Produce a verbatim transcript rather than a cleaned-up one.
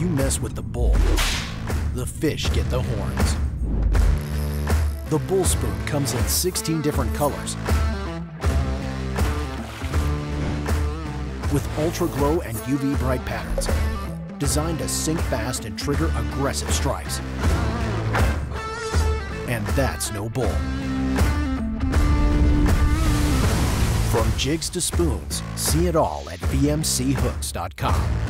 you mess with the bull, the fish get the horns. The Bull Spoon comes in sixteen different colors, with ultra glow and U V bright patterns, designed to sink fast and trigger aggressive strikes. And that's no bull. From jigs to spoons, see it all at v m c hooks dot com.